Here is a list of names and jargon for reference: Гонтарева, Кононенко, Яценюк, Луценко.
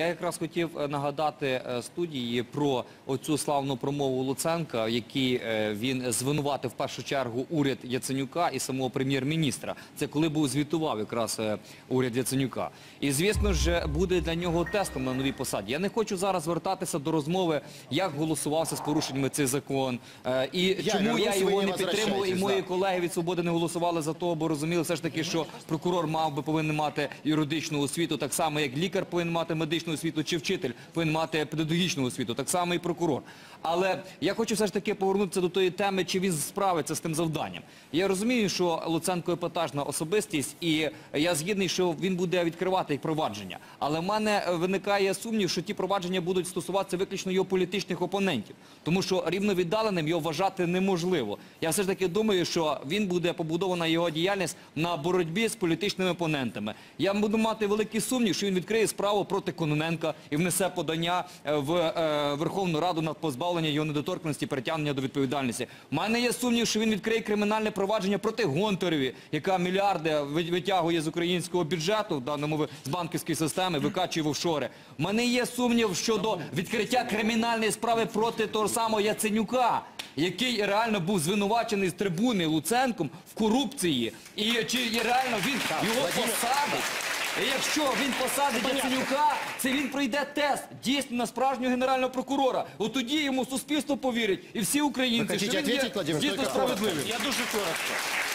Я якраз хотів нагадати студії про оцю славну промову Луценка, в якій він звинуватив в першу чергу уряд Яценюка і самого прем'єр-міністра. Це коли був звітував якраз уряд Яценюка. І, звісно ж, буде для нього тестом на новій посаді. Я не хочу зараз вертатися до розмови, як голосувався з порушеннями цей закон, і чому я його не підтримував, і мої колеги від «Свободи» не голосували за того, бо розуміли все ж таки, що прокурор повинен мати юридичну освіту, так само, як лікар повинен мати медичну освіту, чи вчитель повинен мати педагогічну освіту, так само і прокурор. Але я хочу все ж таки повернутися до тої теми, чи він справиться з тим завданням. Я розумію, що Луценко епатажна особистість, і я згідний, що він буде відкривати провадження. Але в мене виникає сумнів, що ті провадження будуть стосуватися виключно його політичних опонентів, тому що рівновіддаленим його вважати неможливо. Я все ж таки думаю, що він буде побудована його діяльність на боротьбі з політичними опонентами. Я буду мати великий сумнів, що він відкриє справу проти Кононенка і внесе подання в Верховну Раду на позбавлення його недоторканності, притягнення до відповідальності. У мене є сумнів, що він відкриє кримінальне провадження проти Гонтареві, яка мільярди витягує з українського бюджету, в даному випадку з банківської системи, викачує в офшори. У мене є сумнів щодо відкриття кримінальної справи проти того самого Яценюка, який реально був звинувачений з трибуни Луценком в корупції. І чи реально він його посадить? І якщо він посадить Яценюка, це він пройде тест дійсно на справжнього генерального прокурора. От тоді йому суспільство повірить і всі українці, що він є дійсно справедливим. Я дуже коротко.